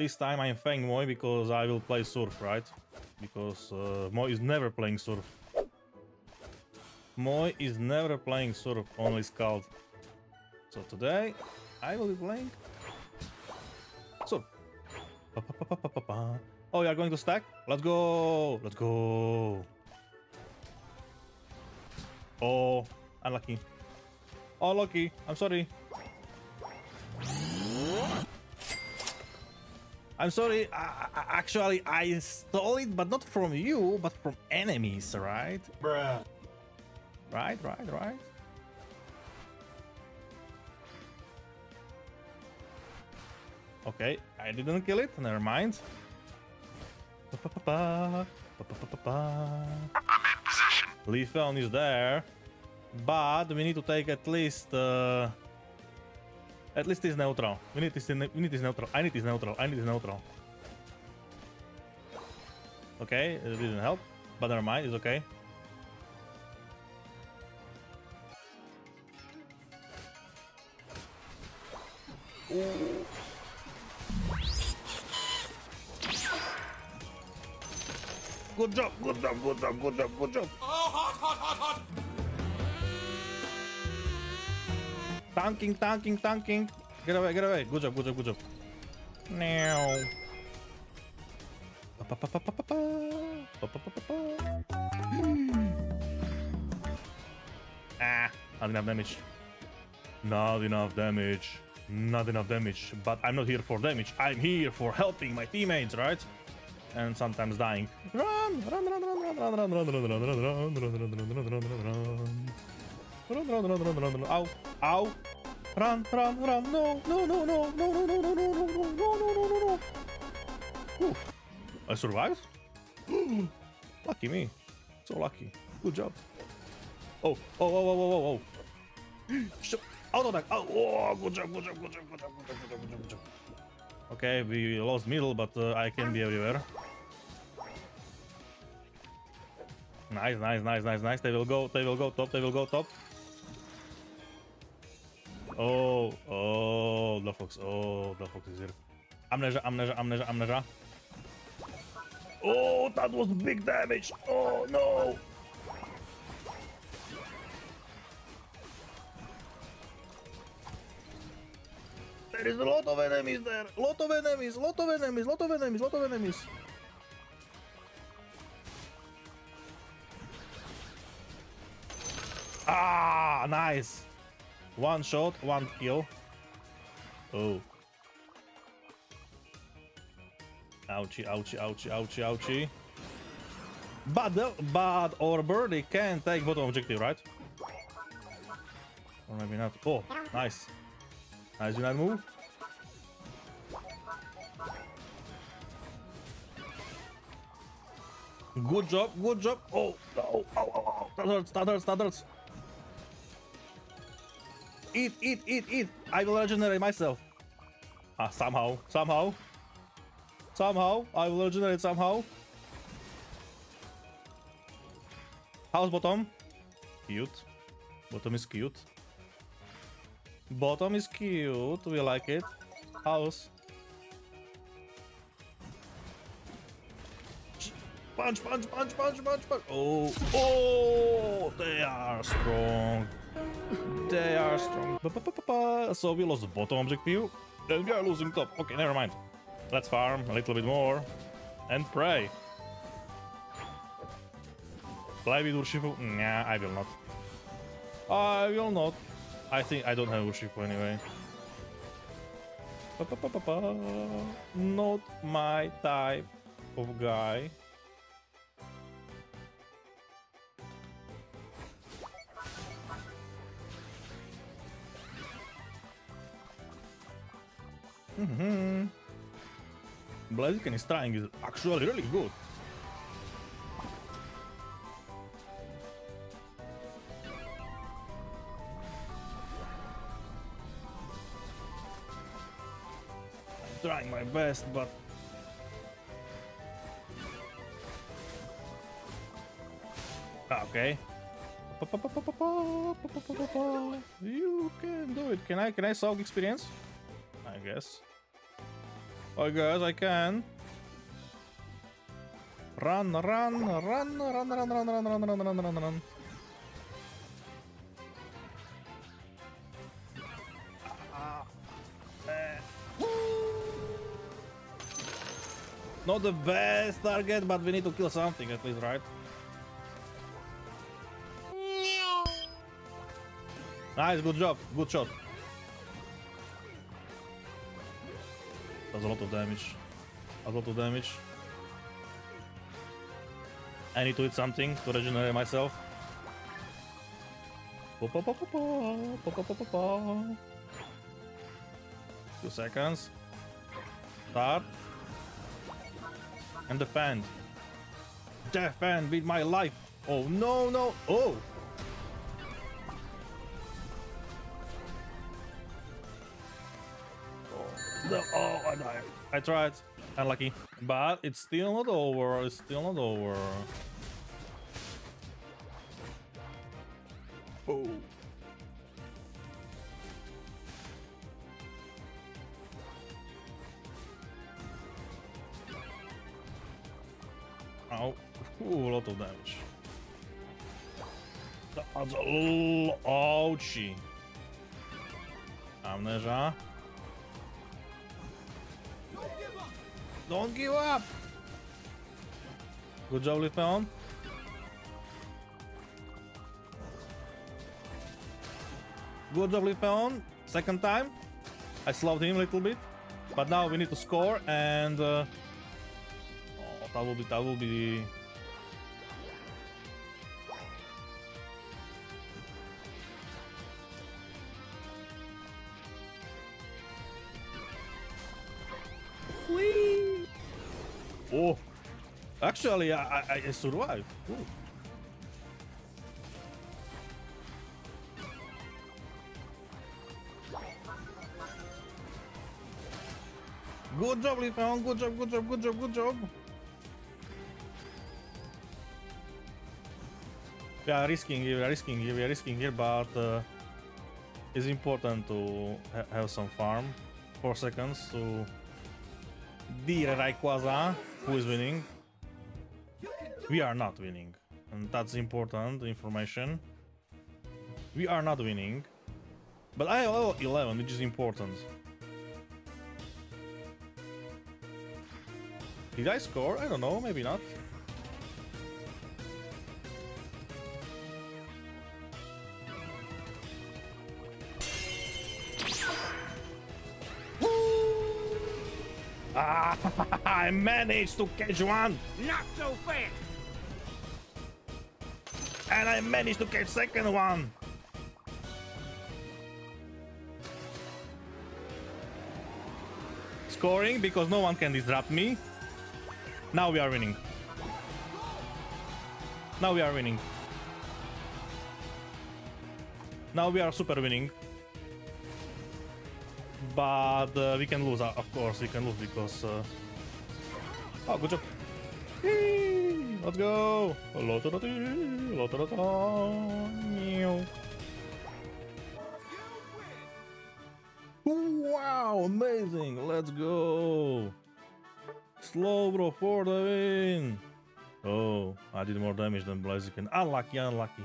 This time I'm fang Moy because I will play Surf, right? Because Moy is never playing Surf. Moy is never playing Surf, only Scald. So today I will be playing Surf. Oh, you are going to stack? Let's go! Let's go! Oh, unlucky. Oh, lucky. I'm sorry. I'm sorry. Actually, I stole it, but not from you, but from enemies, right? Bruh. Right. Okay, I didn't kill it. Never mind. I'm in position. Leafeon is there, but we need to take at least his neutral. We need his neutral. I need his neutral. Okay, it didn't help, but never mind. It's okay. Ooh. Good job. Oh, hot. Tanking. Get away. Good job. Now. Not enough damage. But I'm not here for damage. I'm here for helping my teammates, right? And sometimes dying. Run. Ow. Run. No. I survived? Lucky me. So lucky. Good job. Oh. Auto-attack. Oh, good job. Okay, we lost middle, but I can be everywhere. Nice. They will go top. Oh, the fox is here. Amnesia. Oh, that was big damage. Oh, no. There is a lot of enemies there. Lot of enemies. Ah, nice. One shot, one kill. Oh. Ouchie. But our birdie can take bottom objective, right? Or maybe not. Oh, nice. Nice, do not move. Good job. Oh. That hurts. Eat. I will regenerate myself. Ah, somehow. I will regenerate somehow. How's bottom? Cute. Bottom is cute, we like it. House. Punch. Oh, they are strong. So we lost the bottom objective, then we are losing top. Okay, never mind. Let's farm a little bit more and pray. Play with Urshifu? Nah, I will not. I think I don't have Urshifu anyway. Not my type of guy. Blaziken is trying, is actually really good. Trying my best, but okay. You can do it. Can I soak experience? I guess. I guess I can. Run, run, run, run, run, run, run, run, run, run, run, run. Not the best target, but we need to kill something at least, right? Nice, good job, good shot. That's a lot of damage. A lot of damage. I need to eat something to regenerate myself. Po -po -po -po -po. Po -po -po -po -po. 2 seconds. Start. And defend. Defend with my life. Oh no, no. Oh. No, oh, I died. I tried. Unlucky. But it's still not over. It's still not over. Oh. Ow. Ooh, a lot of damage. That's a little ouchie. Amnesia. Don't give up! Good job, Leafeon. Good job, Leafeon. Second time. I slowed him a little bit. But now we need to score and... oh, that will be... Oh, actually, I survived. Ooh. Good job, Leafeon. Good job, good job, good job, good job. We are risking here, we are risking here, we are risking here, but it's important to have some farm. 4 seconds to dear Rayquaza. Who is winning? We are not winning, and that's important information. We are not winning, but I have level 11, which is important. Did I score? I don't know, maybe not. I managed to catch one! Not so fast! And I managed to catch second one! Scoring because no one can disrupt me. Now we are winning. Now we are winning. Now we are super winning. But we can lose, of course, we can lose because... oh, good job! Yee! Let's go! Wow, amazing! Let's go! Slow bro for the win! Oh, I did more damage than Blaziken. Unlucky, unlucky.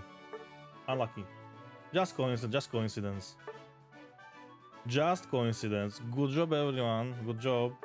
Unlucky. Just coincidence, just coincidence. Just coincidence. Good job, everyone. Good job.